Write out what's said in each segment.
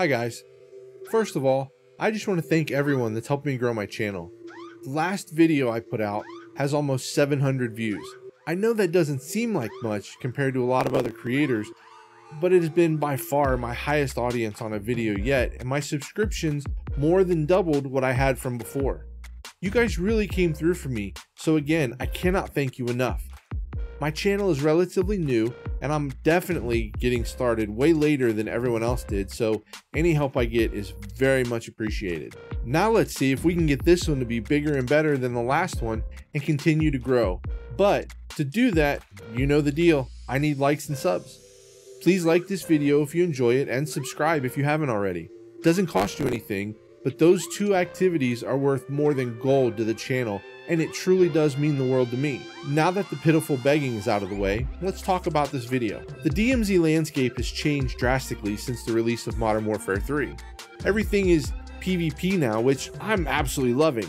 Hi guys. First of all, I just want to thank everyone that's helped me grow my channel. The last video I put out has almost 700 views. I know that doesn't seem like much compared to a lot of other creators, but it has been by far my highest audience on a video yet, and my subscriptions more than doubled what I had from before. You guys really came through for me, so again, I cannot thank you enough. My channel is relatively new, and I'm definitely getting started way later than everyone else did, so any help I get is very much appreciated. Now let's see if we can get this one to be bigger and better than the last one and continue to grow. But to do that, you know the deal, I need likes and subs. Please like this video if you enjoy it and subscribe if you haven't already. It doesn't cost you anything, but those two activities are worth more than gold to the channel, and it truly does mean the world to me. Now that the pitiful begging is out of the way, let's talk about this video. The DMZ landscape has changed drastically since the release of Modern Warfare 3. Everything is PvP now, which I'm absolutely loving.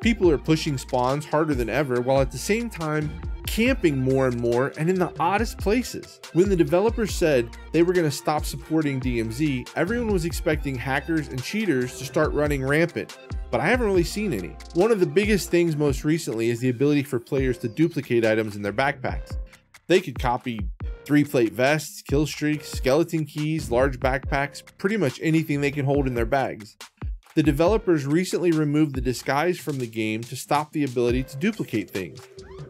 People are pushing spawns harder than ever, while at the same time, camping more and more and in the oddest places. When the developers said they were going to stop supporting DMZ, everyone was expecting hackers and cheaters to start running rampant, but I haven't really seen any. One of the biggest things most recently is the ability for players to duplicate items in their backpacks. They could copy 3-plate vests, kill streaks, skeleton keys, large backpacks, pretty much anything they can hold in their bags. The developers recently removed the disguise from the game to stop the ability to duplicate things.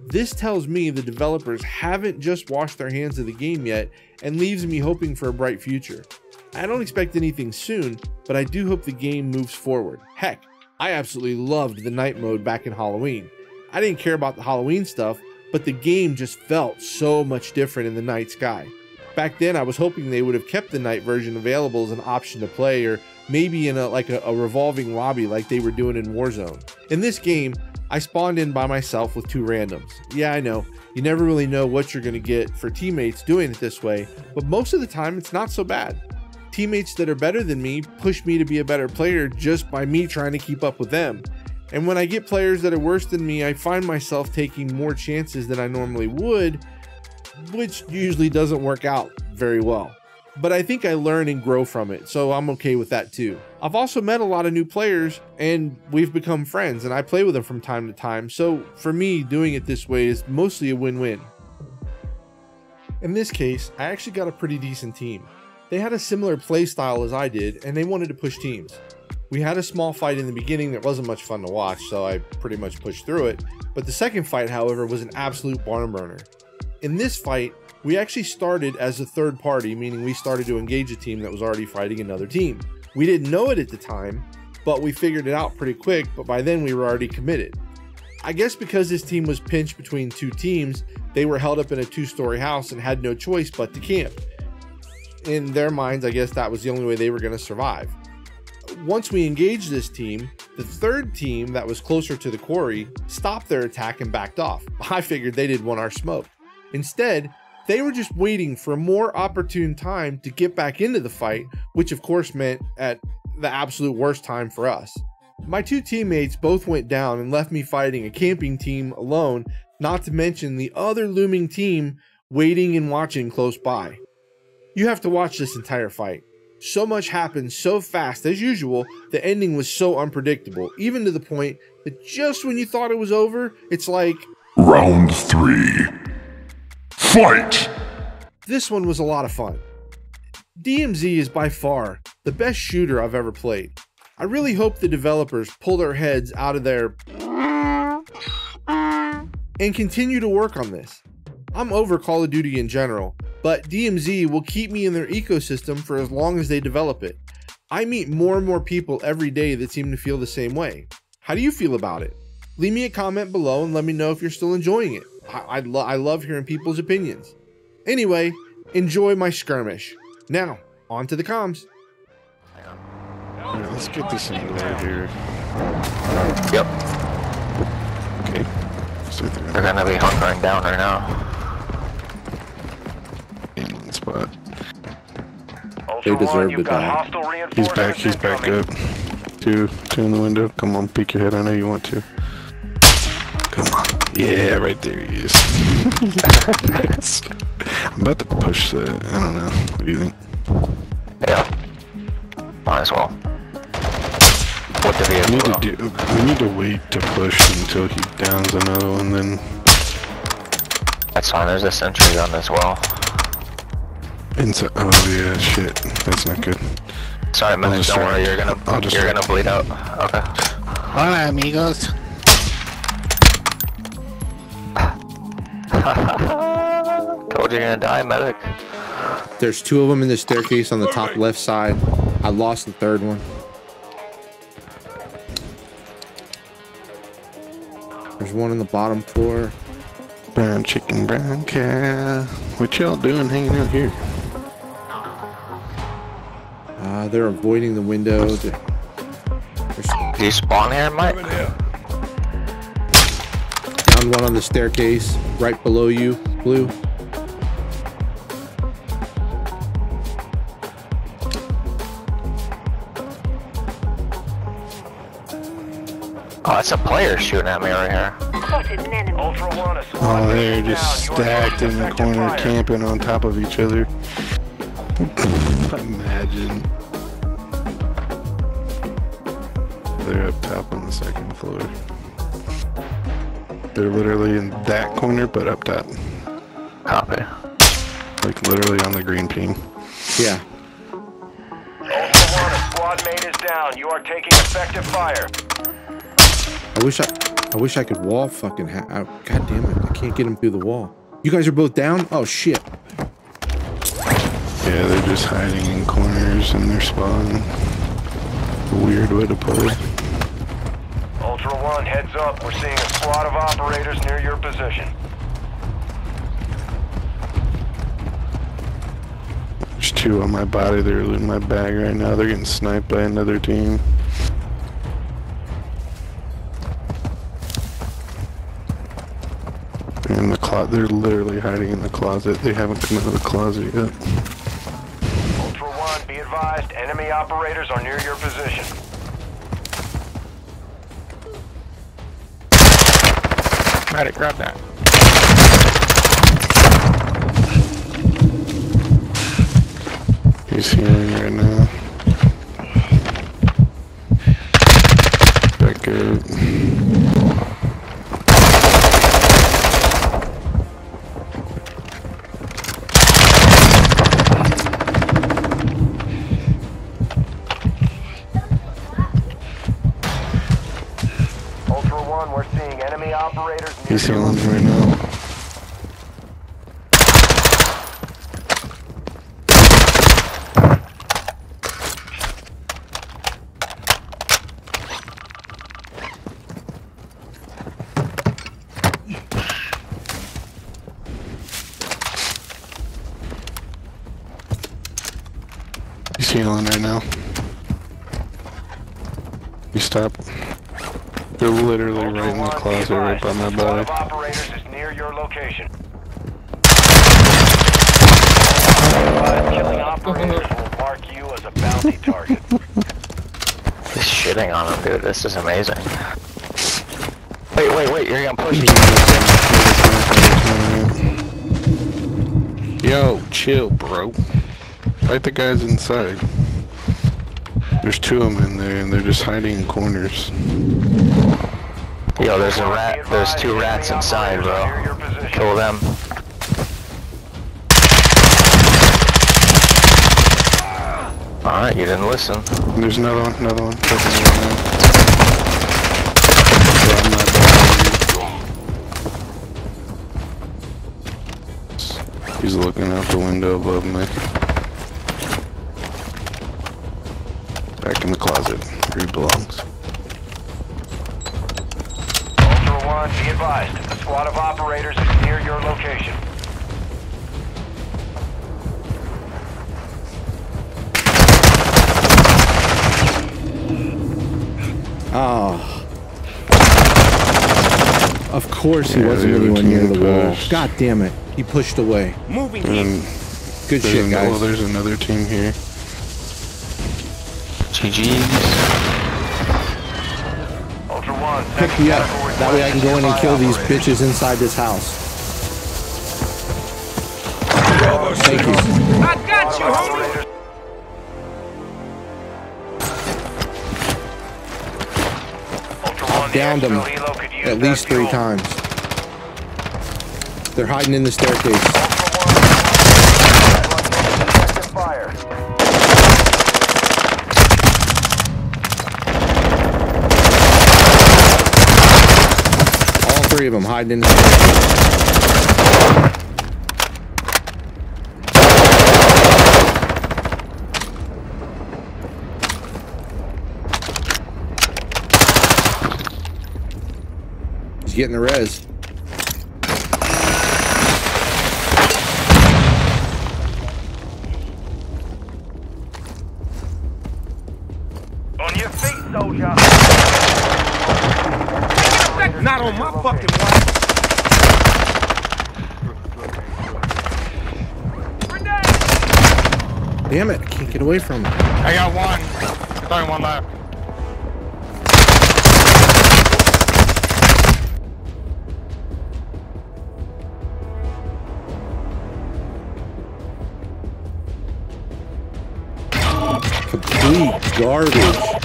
This tells me the developers haven't just washed their hands of the game yet and leaves me hoping for a bright future. I don't expect anything soon, but I do hope the game moves forward. Heck, I absolutely loved the night mode back in Halloween. I didn't care about the Halloween stuff, but the game just felt so much different in the night sky. Back then I was hoping they would have kept the night version available as an option to play, or maybe in a revolving lobby like they were doing in Warzone. In this game, I spawned in by myself with two randoms. Yeah, I know, you never really know what you're going to get for teammates doing it this way, but most of the time it's not so bad. Teammates that are better than me push me to be a better player just by me trying to keep up with them. And when I get players that are worse than me, I find myself taking more chances than I normally would, which usually doesn't work out very well. But I think I learn and grow from it, so I'm okay with that too. I've also met a lot of new players, and we've become friends, and I play with them from time to time, so for me, doing it this way is mostly a win-win. In this case, I actually got a pretty decent team. They had a similar play style as I did, and they wanted to push teams. We had a small fight in the beginning that wasn't much fun to watch, so I pretty much pushed through it, but the second fight, however, was an absolute barn burner. In this fight, we actually started as a third party, meaning we started to engage a team that was already fighting another team. We didn't know it at the time, but we figured it out pretty quick, but by then we were already committed. I guess because this team was pinched between two teams, they were held up in a two-story house and had no choice but to camp. In their minds, I guess that was the only way they were going to survive. Once we engaged this team, the third team that was closer to the quarry stopped their attack and backed off. I figured they didn't want our smoke. Instead, they were just waiting for a more opportune time to get back into the fight, which of course meant at the absolute worst time for us. My two teammates both went down and left me fighting a camping team alone, not to mention the other looming team waiting and watching close by. You have to watch this entire fight. So much happened so fast, as usual, the ending was so unpredictable, even to the point that just when you thought it was over, it's like, Round 3. Fight! This one was a lot of fun. DMZ is by far the best shooter I've ever played. I really hope the developers pull their heads out of their and continue to work on this. I'm over Call of Duty in general, but DMZ will keep me in their ecosystem for as long as they develop it. I meet more and more people every day that seem to feel the same way. How do you feel about it? Leave me a comment below and let me know if you're still enjoying it. I love hearing people's opinions. Anyway, enjoy my skirmish. Now, on to the comms. Yeah, let's get this in there, dude. Yep. Okay. So they're gonna be hunkering down right now. In one spot. They deserve to die. He's back. He's back up. Two in the window. Come on, peek your head. I know you want to. Come on. Yeah, right there he is. Yes. I'm about to push that. I don't know. What do you think? Yeah. Might as well. What do we need to wait to push until he downs another one, then. That's fine, there's a sentry gun as well. Inside. Oh yeah, shit. That's not good. Sorry, man, don't worry, you're gonna bleed out. Okay. Hola, amigos. Told you you're gonna die, medic. There's two of them in the staircase on the top left side. I lost the third one. There's one on the bottom floor. Brown chicken, brown cow. What y'all doing hanging out here? They're avoiding the window. Do you spawn here, Mike? Down one on the staircase, right below you, Blue. Oh, that's a player shooting at me right here. Oh, they're just stacked in the corner, camping on top of each other. Imagine. They're up top on the second floor. They're literally in that corner, but up top. Copy. Like literally on the green ping. Yeah. Ultra 1, a squad mate is down. You are taking effective fire. I wish I could wall fucking God damn it, I can't get him through the wall. You guys are both down? Oh shit. Yeah, they're just hiding in corners and they're spawning. Weird way to play. Ultra 1, heads up. We're seeing a squad of operators near your position. There's two on my body. They're looting my bag right now. They're getting sniped by another team. In the closet, they're literally hiding in the closet. They haven't come out of the closet yet. Ultra 1, be advised, enemy operators are near your position. Try to grab that. He's healing right now. Back out. He's healing me right now. He's healing right now. You stop. They're literally right in the closet right by my body. Operators is near your location. Killing operators will mark you as a bounty target. They're shitting on him, dude. This is amazing. Wait, wait, wait. You're gonna push me. Yo, chill, bro. Fight the guys inside. There's two of them in there, and they're just hiding in corners. Yo, there's a rat. There's two rats inside, bro. Kill them. All right, you didn't listen. There's another one. Another one. He's looking out the window above me. Back in the closet where he belongs. Be advised, a squad of operators is near your location. Oh. Of course he wasn't anyone near the wall. God damn it. He pushed away. Moving in. Good shit, guys. Oh, there's another team here. GG's. Pick me up. That way I can go in and kill these bitches inside this house. Thank you. I got you, homie! downed them at least 3 times. They're hiding in the staircase. Of them hiding in the He's getting the res. On your feet, soldier. Not on my fucking life. Damn it, I can't get away from it. I got one. There's only one left. Complete garbage.